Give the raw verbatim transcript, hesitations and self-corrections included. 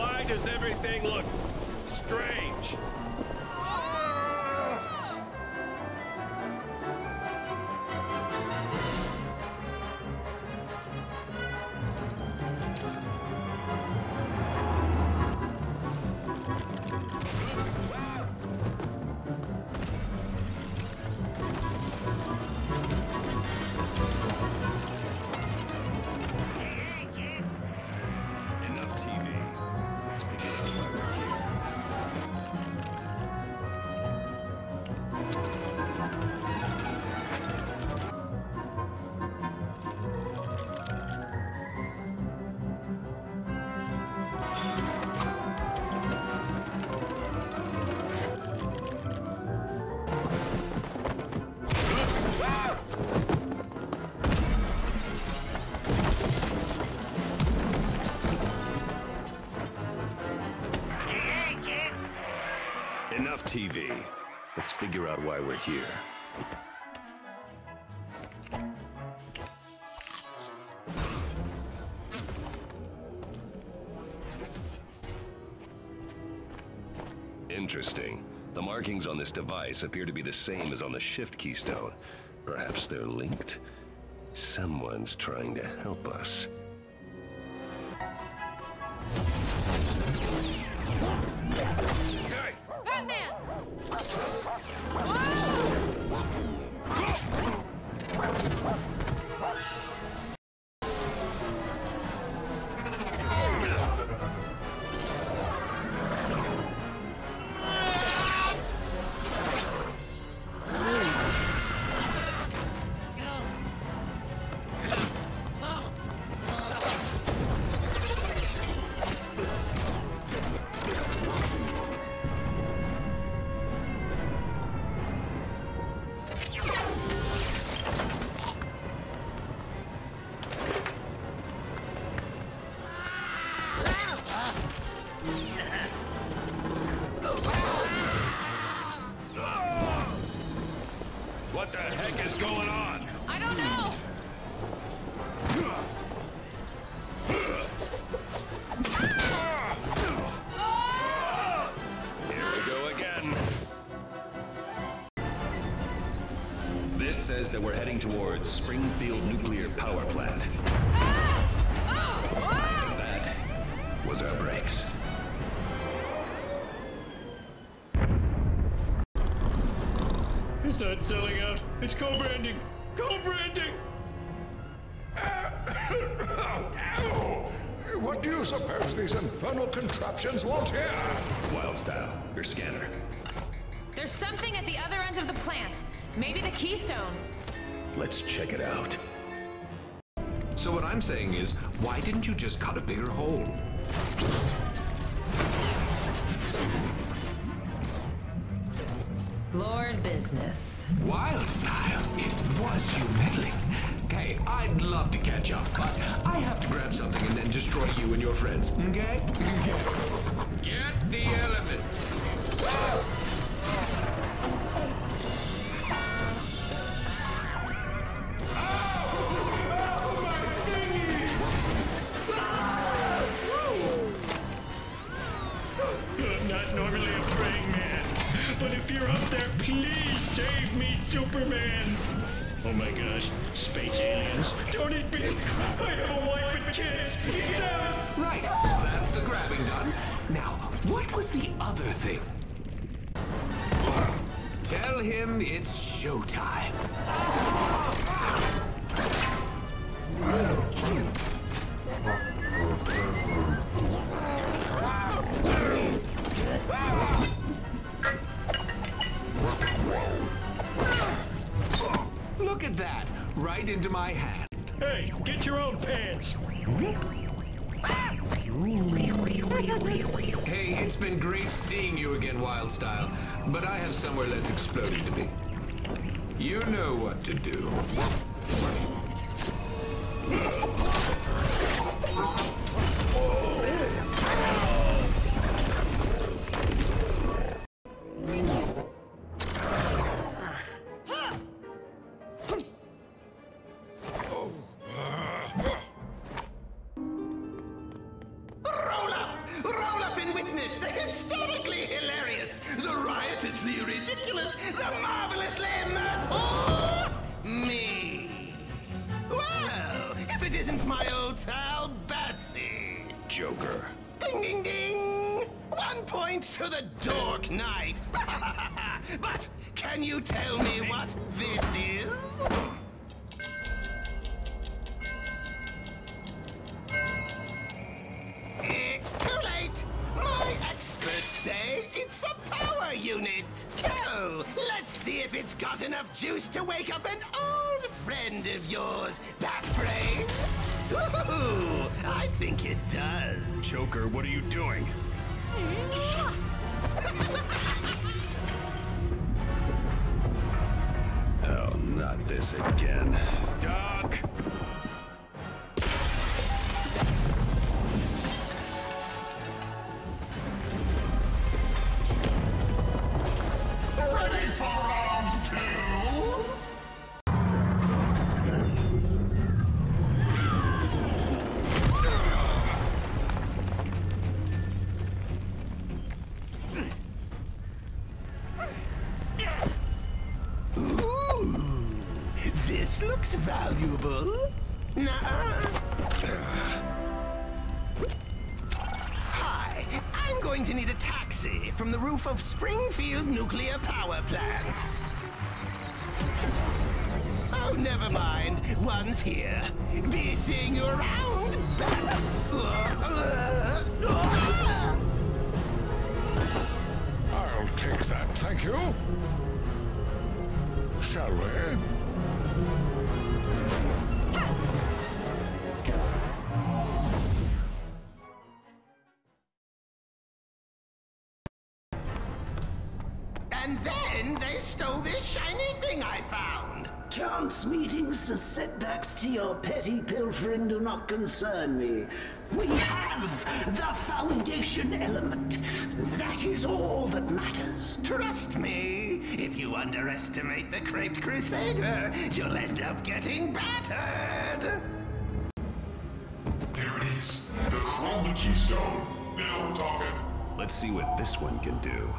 Why does everything look strange? Enough T V. Let's figure out why we're here. Interesting. The markings on this device appear to be the same as on the Shift Keystone. Perhaps they're linked? Someone's trying to help us. That we're heading towards Springfield Nuclear Power Plant. Ah! Oh! Oh! That was our brakes. It's not selling out. It's co-branding. Co-branding! Ow! What do you suppose these infernal contraptions want here? Wildstyle, your scanner. There's something at the other end of the plant. Maybe the Keystone. Let's check it out. So what I'm saying is, why didn't you just cut a bigger hole? Lord Business. Wildstyle, it was you meddling. Hey, I'd love to catch up, but I have to grab something and then destroy you and your friends, okay? Get the elements. Superman! Oh my gosh, space aliens! Don't eat me! I have a wife and kids! Get out! Right, that's the grabbing done. Now, what was the other thing? Tell him it's showtime. Look at that! Right into my hand. Hey, get your own pants! Ah! Hey, it's been great seeing you again, Wildstyle, but I have somewhere less exploding to be. You know what to do. Roll up! Roll the marvelously mirthful me. Well, if it isn't my old pal Batsy. Joker. Ding, ding, ding. One point to the Dark Knight. But can you tell me what this is? Too late! My experts say it's a power unit! So, let's see if it's got enough juice to wake up an old friend of yours, Batbrain! Ooh, I think it does! Joker, what are you doing? Oh, not this again. Doc! Valuable? Nuh-uh. Hi, I'm going to need a taxi from the roof of Springfield Nuclear Power Plant. Oh, never mind. One's here. Be seeing you around, I'll take that, thank you. Shall we? And then they stole this shiny thing I found! Chance meetings and setbacks to your petty pilfering do not concern me. We have the foundation element. That is all that matters. Trust me, if you underestimate the Craped Crusader, you'll end up getting battered! There it is, the Chrome Keystone. Now we're talking. Let's see what this one can do.